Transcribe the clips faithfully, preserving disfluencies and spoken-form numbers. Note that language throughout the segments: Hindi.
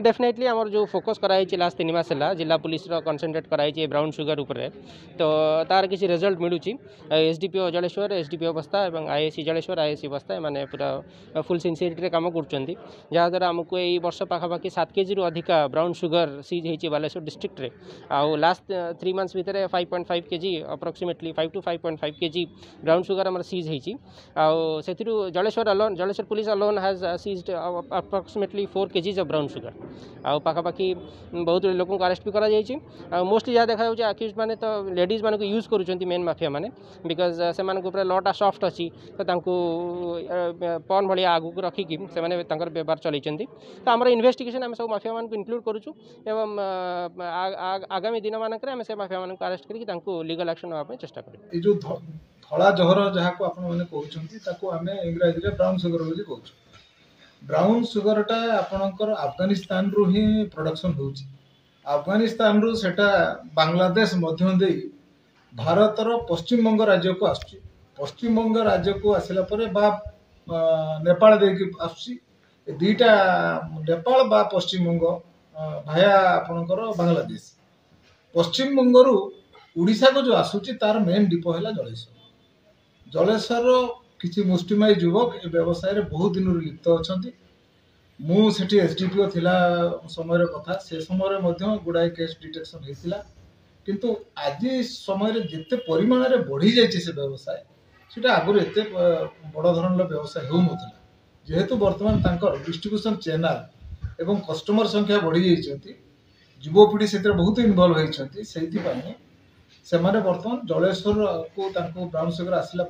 डेफिनेटली आमर जो फोकस कराई लास्ट तीन मास है जिला पुलिस कनसेंट्रेट कराई ब्राउन सुगर उपरे तो तार किसी रिजल्ट मिलूँ। एसडीपीओ जलेश्वर एसडीपीओ बस्ता और आईएससी जलेश्वर आईएससी बस्ता मैंने पूरा फुल सिनसीयरिटी काम कराद्वारा आमको यही वर्ष पाखापाखि सात केजी रु अधिका ब्राउन सुगर सीज होती बालेश्वर डिस्ट्रिक्ट रे आउ लास्ट थ्री मंथ्स भितर five point five KG approximately five to five point five KG brown sugar आम सीज होती आउ Jaleswar alone Jaleswar police alone has seized approximately four KGs of brown sugar आउ पाखापाखि बहुत लोक आरेस्ट भी कर मोस्टली जहाँ देखा जाए आक्यूज मैंने तो लेडीज मानक यूज करुँच मेन माफिया मैंने बिकज से लटा सफ्ट अच्छी तो पन भाई आगू रखिकी से व्यवहार चलती तो आम इन्वेस्टिगेशन आम सब माफिया मानक इनक्लूड करुचु एवं आगामी दिन मानक आम से माफिया मानक आरेस्ट करके लीगल एक्शन होगा चेष्टा करूँ। धला जहर जहाँ को आम इंग्राजी ब्राउन सुगर बोली कहूँ ब्राउन सुगरटा आपणकर अफगानिस्तान रु ही प्रोडक्शन होउची अफगानिस्तान रु सेटा बांग्लादेश मध्यम देई भारतर पश्चिम बंग राज्य को आसुची पश्चिम बंग राज्य को आसिला परे बा नेपाल देकी आसुची ए दुईटा नेपाल बा पश्चिम बंग भाया आपणकर बांग्लादेश पश्चिम बंग रु उड़ीसा को जो आसुची तार मेन डिपो हैला जलेश्वर जलेश्वर किसी मुष्टिमय युवक ए व्यवसाय बहुत दिन लिप्त अच्छा मुझे एसडीपीओ थिला समय कथा से समय गुड़ाए केस डिटेक्शन होता किंतु आज समय जिते परिमाण रे बढ़ी जाए से व्यवसाय से आगुरी एत बड़ धरण व्यवसाय हो ना जेहेतु बर्तमान तंकर डिस्ट्रीब्यूशन चैनल एवं कस्टमर संख्या बढ़ी जाती युवपीढ़ी से बहुत इनवल्व होती से से बर्तमान जलेश्वर को ब्राउन सुगर आसला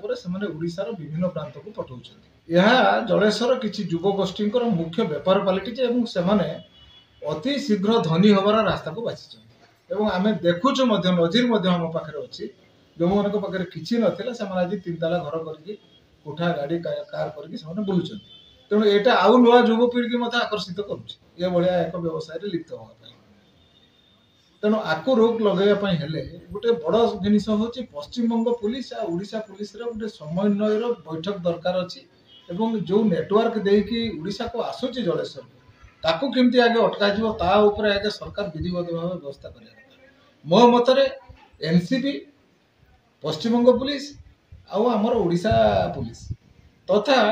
ओडिशार विभिन्न प्रांत को पठाउछन्ति। यह जलेश्वर किसी युवगोष्ठी मुख्य व्यापार पालिटी एवं सेमाने अति शीघ्र धनी होवार रास्ता को बाछिछन्ति एवं आमे देखुछु मध्यम नजीर मध्यम हम पाखरे अछि जो मानक पाखरे किछि नथिला से आज तीन ताला घर करके कोठा गाड़ी कार करके बुलुछन्ति तेणु एटा आउ नवा युवपीढ़ी की मत आकर्षित करुछि ए भलिया एक व्यवसाय रे लिप्त होवा पाई तेणु आपको रोक लगेगा गोटे बड़ जिनस हूँ पश्चिमबंग पुलिस आ उड़ीसा पुलिस गोटे समन्वय बैठक दरकार अच्छी एवं जो नेटवर्क देकी उड़ीसा को आसूची जलेश्वर ताकू केमती आगे अटकूर आगे सरकार विधिवत भाव व्यवस्था करें मो मतरे एनसीपी पश्चिमबंग पुलिस आउ आमर उड़ीसा पुलिस तथा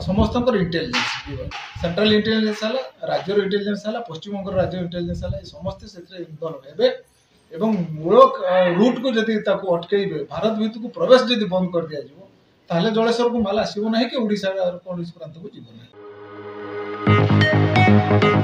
समस्त इंटेलिजेंस सेंट्रल इंटेलिजेंस है राज्य इंटेलिजेंस है पश्चिम बंग राज्य इंटेलिजेंस है समस्ते से इनवल्व एवं मूल रूट को जदि अटकईबे भारत भितर को प्रवेश जब बंद कर दिया जाए ताहले जलेश्वर को माल आसो ना कि ओडिशा कौन प्रांत को जीवन